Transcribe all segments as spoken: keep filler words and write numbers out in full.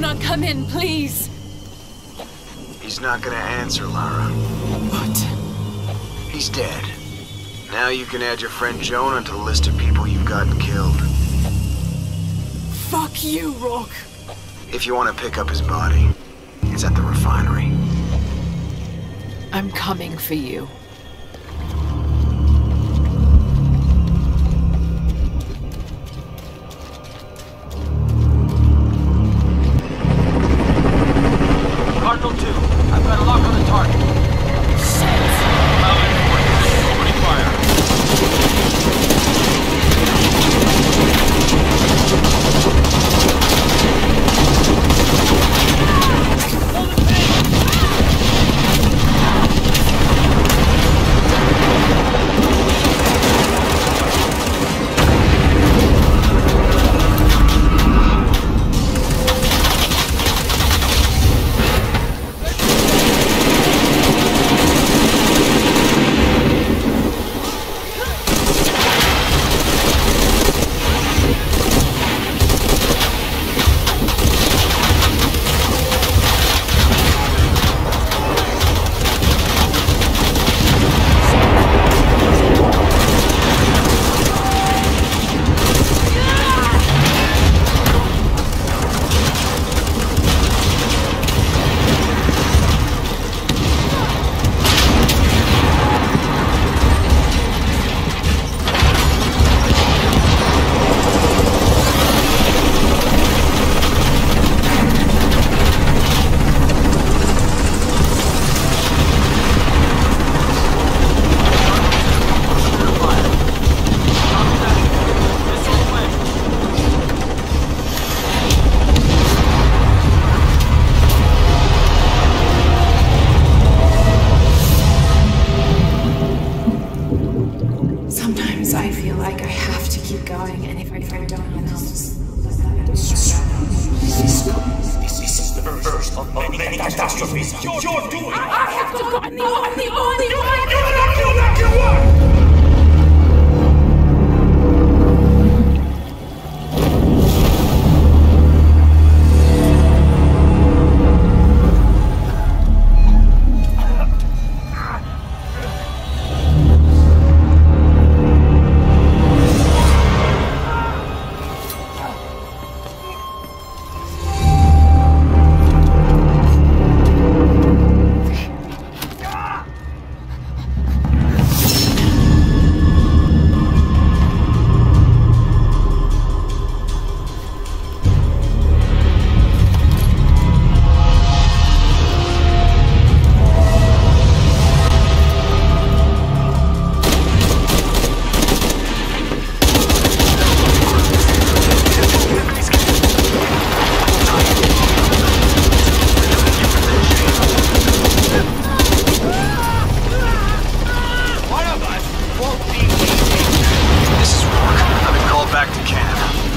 Do not come in, please. He's not gonna answer, Lara. What? He's dead. Now you can add your friend Jonah to the list of people you've gotten killed. Fuck you, Rourke. If you want to pick up his body, it's at the refinery. I'm coming for you.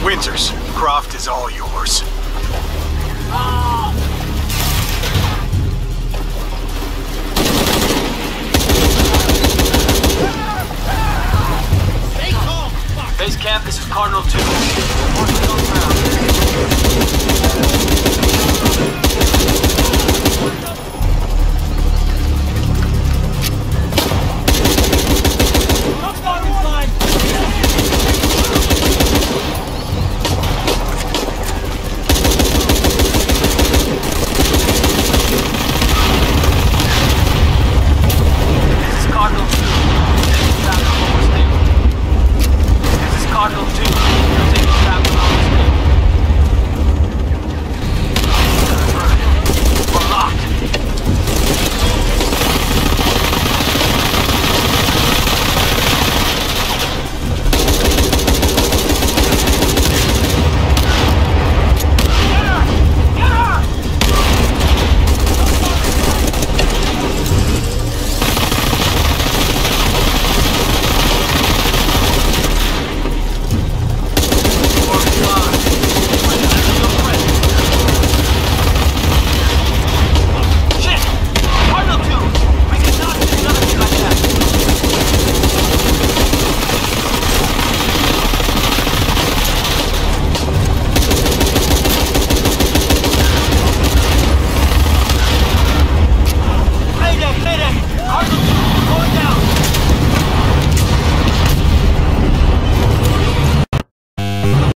Winters, Croft is all yours. Ah! Base camp, this is Cardinal two. We're working on ground.